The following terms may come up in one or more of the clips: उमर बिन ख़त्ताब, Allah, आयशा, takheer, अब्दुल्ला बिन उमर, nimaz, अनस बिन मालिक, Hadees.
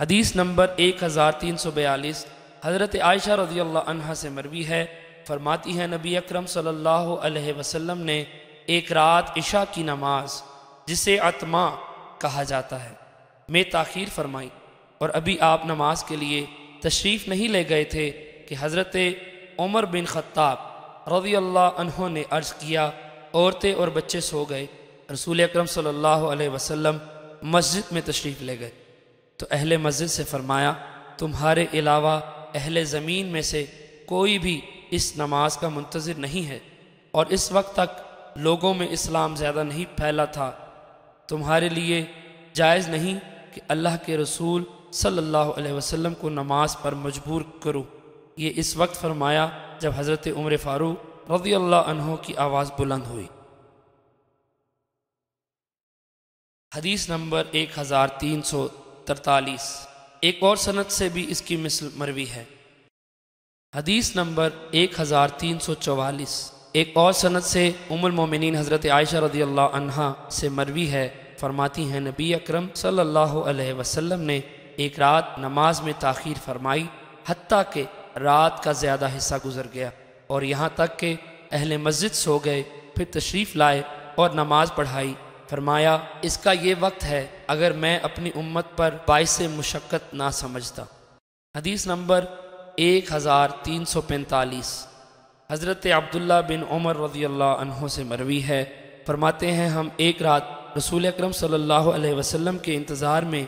हदीस नंबर 1342 हज़रत आयशा रज़ियल्लाहु अन्हा से मरवी है। फरमाती है नबी अकरम सल्लल्लाहु अलैहि वसल्लम ने एक रात इशा की नमाज, जिसे अतमा कहा जाता है, में ताख़ीर फरमाई और अभी आप नमाज के लिए तशरीफ़ नहीं ले गए थे कि हज़रत उमर बिन ख़त्ताब रज़ियल्लाहु अन्हु ने अर्ज़ किया औरतें और बच्चे सो गए। रसूल अकरम सल्लल्लाहु अलैहि वसल्लम मस्जिद में तशरीफ़ ले गए तो अहले मस्जिद से फरमाया, तुम्हारे अलावा अहले ज़मीन में से कोई भी इस नमाज का मुंतज़िर नहीं है और इस वक्त तक लोगों में इस्लाम ज़्यादा नहीं फैला था। तुम्हारे लिए जायज़ नहीं कि अल्लाह के रसूल सल्लल्लाहु अलैहि वसल्लम को नमाज पर मजबूर करो। ये इस वक्त फरमाया जब हज़रत उमर फ़ारूक रज़ियल्लाहु अन्हु की आवाज़ बुलंद हुई। हदीस नंबर 1343 एक और सनद से भी इसकी मिसल मरवी है। हदीस नंबर 1344 एक और सनद से उम्मुल मोमिनीन हज़रत आयशा रज़ियल्लाहु अन्हा से मरवी है। फरमाती हैं नबी अकरम सल्लल्लाहु अलैहि वसल्लम ने एक रात नमाज में ताख़ीर फरमाई हत्ता के रात का ज़्यादा हिस्सा गुजर गया और यहाँ तक के अहले मस्जिद सो गए। फिर तशरीफ़ लाए और नमाज पढ़ाई। फरमाया इसका ये वक्त है अगर मैं अपनी उम्मत पर बाइस मुशक्क़त ना समझता। हदीस नंबर 1345 हज़रत अब्दुल्ला बिन उमर रज़ियल्लाहु अन्हु से मरवी है। फरमाते हैं हम एक रात रसूल अकरम सल्लल्लाहु अलैहि वसल्लम के इंतज़ार में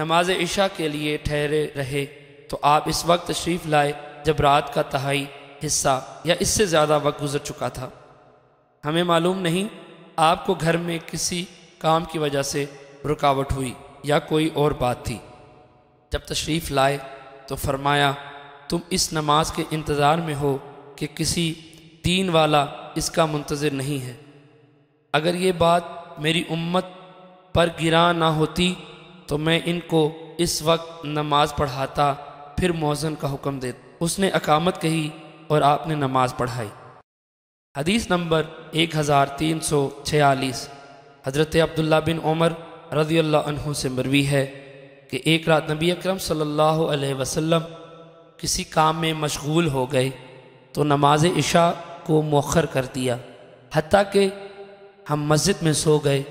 नमाज इशा के लिए ठहरे रहे तो आप इस वक्त तशरीफ़ लाए जब रात का तिहाई हिस्सा या इससे ज़्यादा वक्त गुजर चुका था। हमें मालूम नहीं आपको घर में किसी काम की वजह से रुकावट हुई या कोई और बात थी। जब तशरीफ़ लाए तो फरमाया तुम इस नमाज के इंतज़ार में हो कि किसी दीन वाला इसका मुंतज़िर नहीं है। अगर ये बात मेरी उम्मत पर गिरा ना होती तो मैं इनको इस वक्त नमाज पढ़ाता फिर मुअज्जिन का हुक्म देता। उसने अकामत कही और आपने नमाज पढ़ाई। हदीस नंबर 1346 हज़रत अब्दुल्ला बिन उमर रज़ियल्लाहु अन्हु से मरवी है कि एक रात नबी अकरम सल्लल्लाहु अलैहि वसल्लम किसी काम में मशगूल हो गए तो नमाज इशा को मौखर कर दिया हत्ता कि हम मस्जिद में सो गए।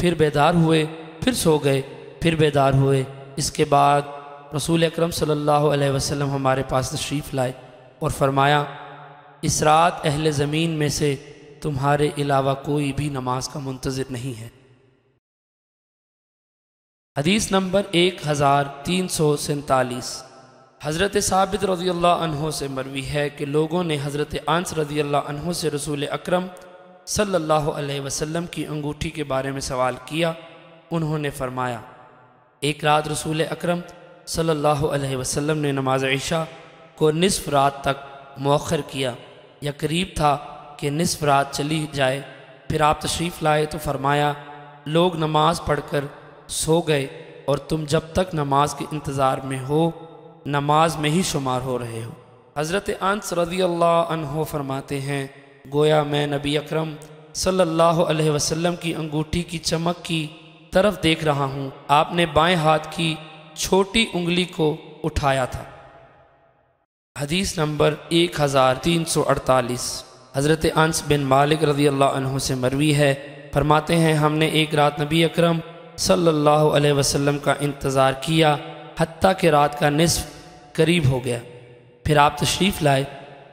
फिर बेदार हुए, फिर सो गए, फिर बेदार हुए। इसके बाद रसूल अकरम सल्लल्लाहु अलैहि वसल्लम हमारे पास तशरीफ़ लाए और फरमाया इस रात अहले ज़मीन में से तुम्हारे अलावा कोई भी नमाज का मुंतज़िर नहीं है। हदीस नंबर 1347 हज़रत साबित रज़ियल्लाहु अन्हु से मरवी है कि लोगों ने हज़रत अनस रज़ियल्लाहु अन्हु से रसूल अकरम सल्लल्लाहु अलैहि वसल्लम की अंगूठी के बारे में सवाल किया। उन्होंने फरमाया एक रात रसूल अकरम सल्लल्लाहु अलैहि वसल्लम ने नमाज इशा को निसफ रात तक मौखर किया या करीब था कि निसफ रात चली जाए। फिर आप तशरीफ़ लाए तो फरमाया लोग नमाज पढ़कर सो गए और तुम जब तक नमाज के इंतज़ार में हो नमाज में ही शुमार हो रहे हो। हज़रत अनस रज़ियल्लाहु अन्हु फरमाते हैं गोया मैं नबी अकरम सल्लल्लाहु अलैहि वसल्लम की अंगूठी की चमक की तरफ देख रहा हूँ। आपने बाएं हाथ की छोटी उंगली को उठाया था। हदीस नंबर 1348 हज़रत अनस बिन मालिक रज़ियल्लाहु अन्हु से मरवी है। फरमाते हैं हमने एक रात नबी अकरम सल्लल्लाहु अलैहि वसल्लम का इंतज़ार किया हत्ता कि रात का निसफ करीब हो गया। फिर आप तशरीफ़ लाए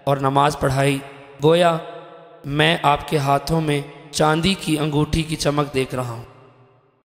और नमाज पढ़ाई। गोया मैं आपके हाथों में चांदी की अंगूठी की चमक देख रहा हूँ।